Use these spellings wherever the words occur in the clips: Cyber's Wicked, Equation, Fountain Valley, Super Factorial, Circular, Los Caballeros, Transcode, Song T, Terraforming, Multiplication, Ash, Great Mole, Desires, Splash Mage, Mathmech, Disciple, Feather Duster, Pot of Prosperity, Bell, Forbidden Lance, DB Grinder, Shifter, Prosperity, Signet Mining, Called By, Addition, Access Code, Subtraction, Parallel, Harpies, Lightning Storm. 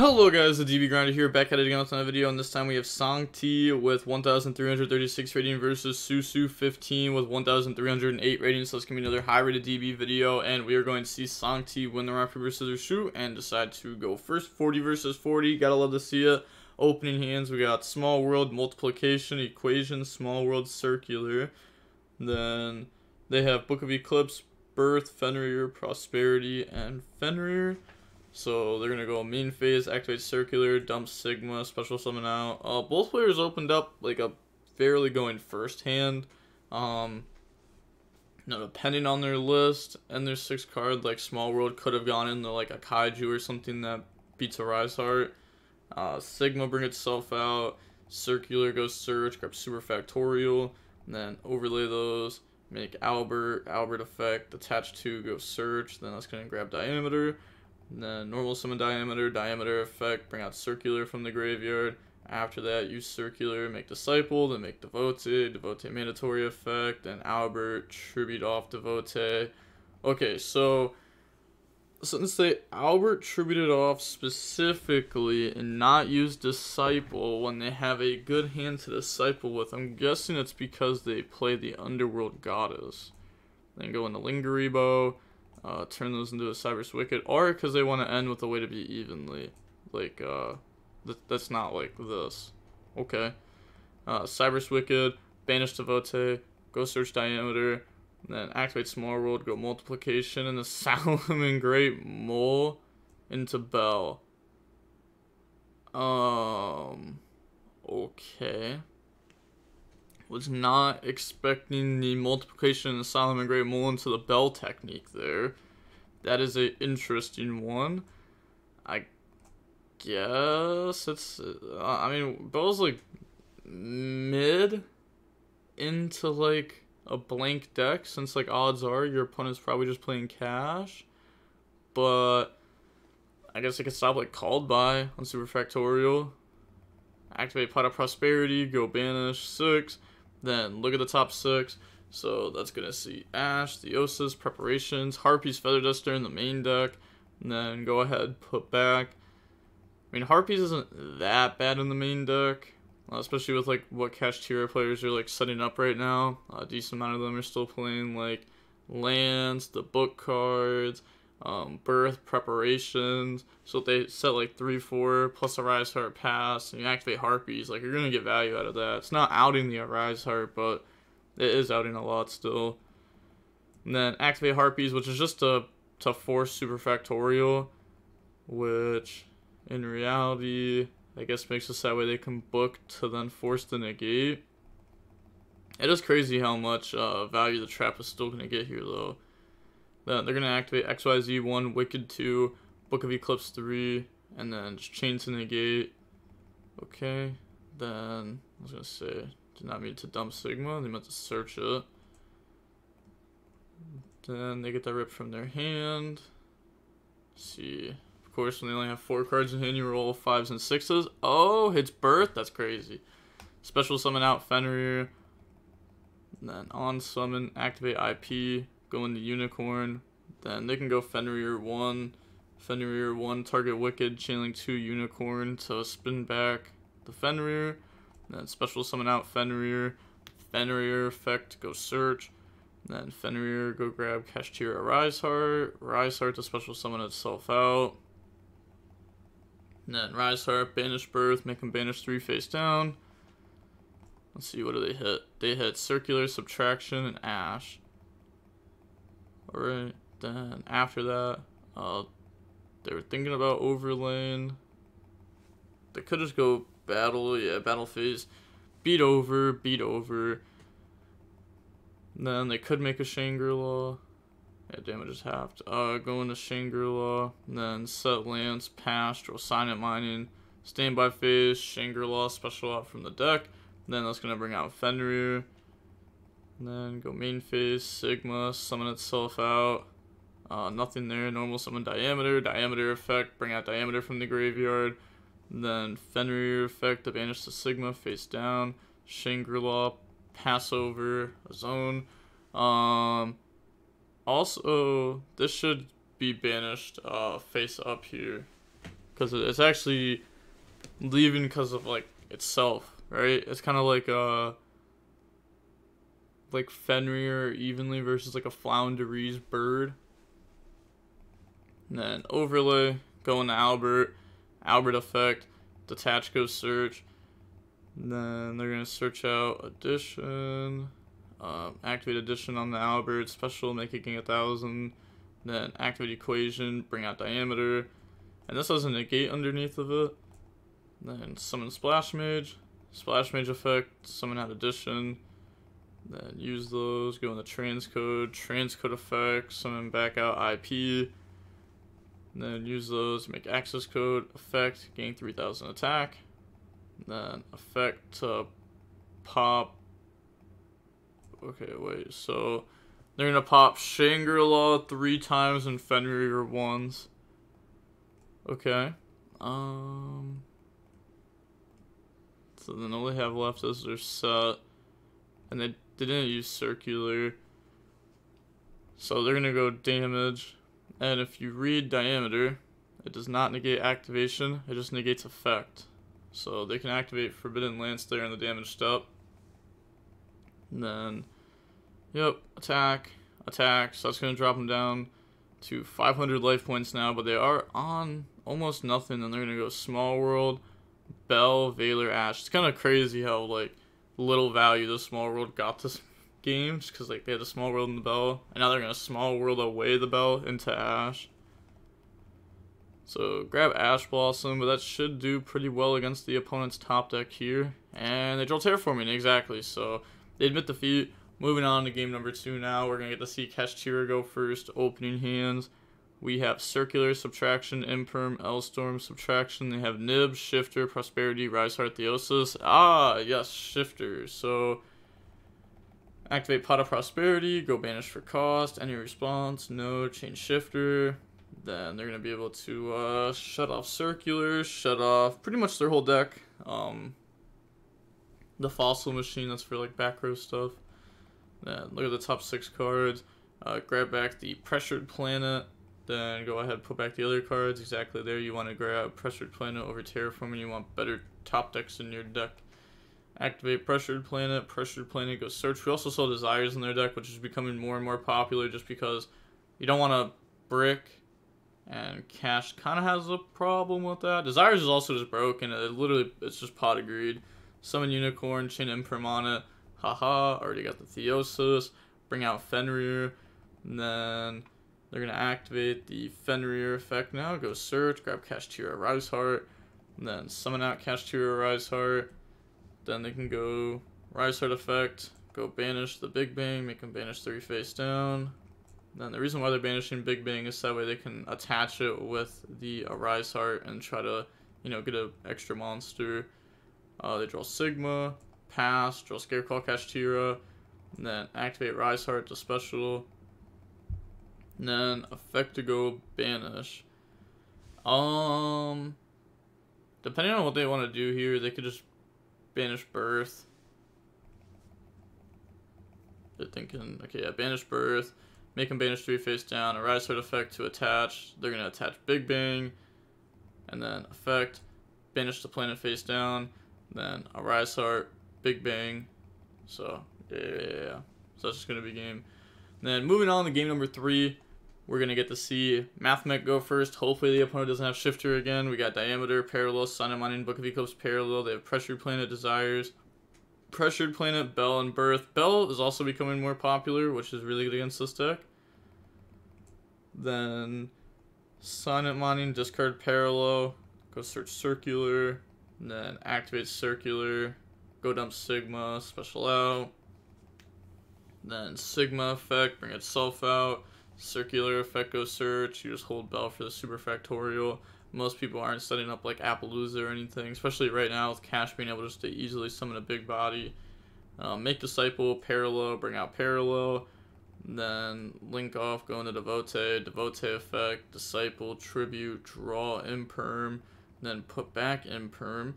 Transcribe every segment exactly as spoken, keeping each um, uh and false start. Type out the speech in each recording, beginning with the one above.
Hello guys, the D B Grinder here, back at it again with another video, and this time we have Song T with one thousand three hundred thirty-six rating versus Susu fifteen with one thousand three hundred eight rating, so this can be another high rated D B video, and we are going to see Song T win the round, paper, scissors, shoot, and decide to go first. Forty versus forty, gotta love to see it. Opening hands, we got Small World, Multiplication, Equation, Small World, Circular. Then they have Book of Eclipse, Birth, Fenrir, Prosperity, and Fenrir. So they're going to go main phase, activate Circular, dump Sigma, special summon out. Uh, both players opened up like a fairly going first hand. Um, you know, depending on their list and their six card, like Small World could have gone into like a Kaiju or something that beats a Rise Heart. Uh, Sigma bring itself out, Circular goes search, grab Super Factorial, and then overlay those, make Albert, Albert effect, attach to, go search, then that's going to grab Diameter. And then normal summon Diameter, Diameter effect, bring out Circular from the graveyard. After that, use Circular, make Disciple, then make Devotee, Devotee mandatory effect, and Albert, tribute off Devotee. Okay, so since they Albert tributed off specifically and not use Disciple when they have a good hand to Disciple with, I'm guessing it's because they play the Underworld Goddess. Then go into Linkuriboh. Uh, turn those into a Cyber's Wicked, or because they want to end with a way to be evenly, like, uh, th that's not like this, okay, uh, Cyber's Wicked, banish Devotee, go search Diameter, and then activate Small World, go Multiplication, and the Salomon Great Mole into Bell, um, okay, was not expecting the Multiplication and the Solomon Great Mole into the Bell technique there. That is an interesting one. I guess it's... Uh, I mean, Bell's like mid into like a blank deck, since like odds are your opponent's probably just playing cash. But I guess it could stop like Called By on Super Factorial. Activate Pot of Prosperity, go banish six. Then look at the top six. So that's going to see Ash, Theosis, Preparations, Harpies, Feather Duster in the main deck. And then go ahead, put back. I mean, Harpies isn't that bad in the main deck. Especially with like what cash tier players are like setting up right now. A decent amount of them are still playing like lands, the book cards, um, Birth, Preparations. So if they set like three four plus a Rise Heart pass and you activate Harpies, like you're going to get value out of that. It's not outing the Rise Heart, but it is outing a lot still. And then activate Harpies, which is just a to force Super Factorial, which in reality I guess makes us that way they can book to then force the negate. It is crazy how much uh, value the trap is still going to get here though. Then they're going to activate X Y Z one, Wicked two, Book of Eclipse three, and then just chain to negate. Okay, then I was going to say, did not mean to dump Sigma, they meant to search it. Then they get that rip from their hand. Let's see, of course when they only have four cards in hand, you roll fives and sixes. Oh, hits Birth, that's crazy. Special summon out Fenrir, and then on summon, activate I P. Go into Unicorn, then they can go Fenrir one, Fenrir one, target Wicked, channeling two, Unicorn, so spin back the Fenrir, then special summon out Fenrir, Fenrir effect, go search, then Fenrir, go grab cash tier a Rise Heart, Rise Heart to special summon itself out, and then Rise Heart, banish Birth, make him banish three face down. Let's see, what do they hit? They hit Circular, Subtraction, and Ash. Alright, then after that, uh, they were thinking about overlaying. They could just go battle, yeah, battle phase. Beat over, beat over. And then they could make a Shangri Law. Yeah, damage is halved. Uh, go into Shangri Law, and then set lands, pastoral, signet mining, standby phase, Shangri Law, special out from the deck. And then that's going to bring out Fenrir. And then go main phase, Sigma, summon itself out, uh, nothing there, normal summon Diameter, Diameter effect, bring out Diameter from the graveyard, and then Fenrir effect to banish the Sigma, face down, Shangri-La, pass over, a zone. Um, also, this should be banished uh, face up here, because it's actually leaving because of like itself, right? It's kind of like uh like Fenrir evenly versus like a flounderese bird. And then overlay, going to Albert, Albert effect, detach goes search. And then they're gonna search out addition, uh, activate addition on the Albert, special make it gain a thousand. Then activate equation, bring out diameter, and this has a negate underneath of it. Then summon splash mage, splash mage effect, summon out addition. Then use those, go into transcode, transcode effect, summon back out I P. And then use those, make access code, effect, gain three thousand attack. And then effect to pop. Okay, wait, so they're gonna pop Shangri Law three times and Fenrir once. Okay. Um. So then all they have left is their set. And they didn't use circular, so they're gonna go damage. And if you read diameter, it does not negate activation, it just negates effect. So they can activate Forbidden Lance there in the damage step. And then, yep, attack, attack. So that's gonna drop them down to five hundred life points now, but they are on almost nothing. And they're gonna go Small World, Bell, Valor, Ash. It's kind of crazy how like little value the Small World got this game, just because like they had a Small World in the Bell, and now they're gonna Small World away the Bell into Ash. So grab Ash Blossom, but that should do pretty well against the opponent's top deck here. And they draw Terraforming, exactly. So they admit defeat. Moving on to game number two now. We're gonna get to see Kashira go first. Opening hands, we have Circular, Subtraction, Imperm, Elstorm, Subtraction. They have Nib, Shifter, Prosperity, Riseheart, Theosis. Ah, yes, Shifter. So activate Pot of Prosperity, go banish for cost, any response, no, change Shifter. Then they're going to be able to uh, shut off Circular, shut off pretty much their whole deck. Um, the Fossil Machine, that's for like back row stuff. Then look at the top six cards. Uh, grab back the Pressured Planet. Then go ahead and put back the other cards exactly there. You want to grab Pressured Planet over Terraforming. You want better top decks in your deck. Activate Pressured Planet. Pressured Planet goes search. We also saw Desires in their deck, which is becoming more and more popular just because you don't want to brick. And Cash kind of has a problem with that. Desires is also just broken. It literally, it's just Pot of Greed. Summon Unicorn, chain Imperm on it. Haha, already got the Theosis. Bring out Fenrir. And then they're going to activate the Fenrir effect now. Go search, grab Kashtira Riseheart, and then summon out Kashtira Riseheart. Then they can go Riseheart effect, go banish the Big Bang, make them banish three face down. And then the reason why they're banishing Big Bang is that way they can attach it with the Riseheart and try to, you know, get an extra monster. Uh, they draw Sigma, pass, draw Scarecrow Kashtira, and then activate Riseheart to special. And then effect to go banish. Um, depending on what they want to do here, they could just banish Birth. They're thinking, okay, yeah, banish Birth. Make them banish three face down. A Riseheart effect to attach. They're gonna attach Big Bang, and then effect banish the planet face down. Then a Riseheart, Big Bang. So yeah, yeah, yeah. So that's just gonna be game. And then moving on to game number three. We're going to get to see Mathmech go first. Hopefully the opponent doesn't have Shifter again. We got Diameter, Parallel, Sun and Mining, Book of Eclipse, Parallel. They have Pressured Planet, Desires, Pressured Planet, Bell, and Birth. Bell is also becoming more popular, which is really good against this deck. Then Sun and Mining, discard Parallel, go search Circular, and then activate Circular, go dump Sigma, special out. Then Sigma effect, bring itself out. Circular effect goes search. You just hold Bell for the Super Factorial. Most people aren't setting up like Appaloosa or anything, especially right now with Cash being able just to easily summon a big body. Uh, make Disciple, Parallel, bring out Parallel, then link off, go into Devotee, Devotee effect, Disciple, Tribute, draw Imperm, then put back Imperm.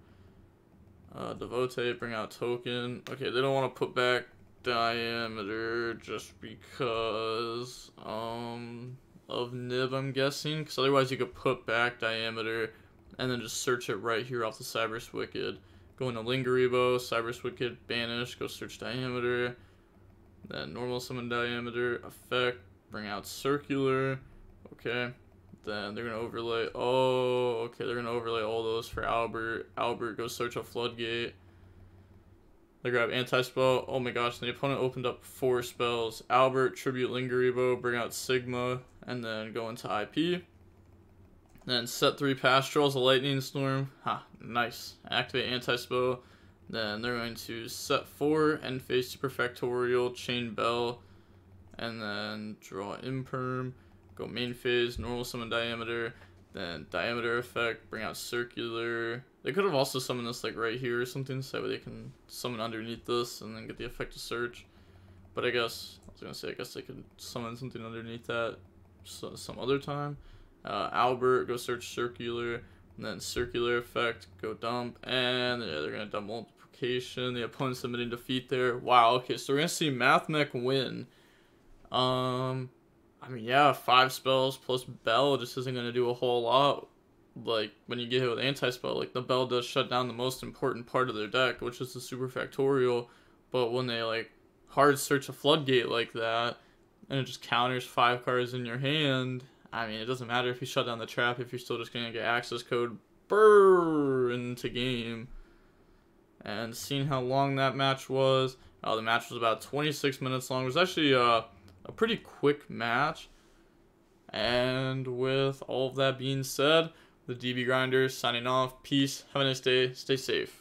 Uh, Devotee, bring out Token. Okay, they don't want to put back Diameter just because um of Nib, I'm guessing, because otherwise you could put back Diameter and then just search it right here off the Cyber's Wicked. Go into Linkuriboh, Cyber's Wicked, Banish, go search Diameter, then Normal Summon Diameter, Effect, bring out Circular, okay. Then they're going to overlay, oh, okay, they're going to overlay all those for Albert. Albert, go search a Floodgate. They grab Anti-Spell, oh my gosh, the opponent opened up four spells. Albert, Tribute Linkuriboh, bring out Sigma, and then go into I P. Then set three Pastorals, a Lightning Storm. Ha, nice. Activate Anti-Spell. Then they're going to set four, end phase Super Factorial, Chain Bell, and then draw Imperm. Go main phase, Normal Summon Diameter, then Diameter Effect, bring out Circular. They could have also summoned this like right here or something, so that way they can summon underneath this and then get the effect to search. But I guess, I was going to say, I guess they could summon something underneath that so, some other time. Uh, Albert, go search Circular, and then Circular Effect, go dump, and yeah, they're going to dump Multiplication. The opponent submitting defeat there. Wow, okay, so we're going to see Math Mech win. Um... I mean, yeah, five spells plus Bell just isn't going to do a whole lot. Like, when you get hit with Anti-Spell, like, the Bell does shut down the most important part of their deck, which is the Super Factorial. But when they, like, hard search a Floodgate like that, and it just counters five cards in your hand, I mean, it doesn't matter if you shut down the trap if you're still just going to get access code brrrr into game. And seeing how long that match was, uh, the match was about twenty-six minutes long. It was actually, uh... a pretty quick match. And with all of that being said, the D B Grinder signing off. Peace. Have a nice day. Stay safe.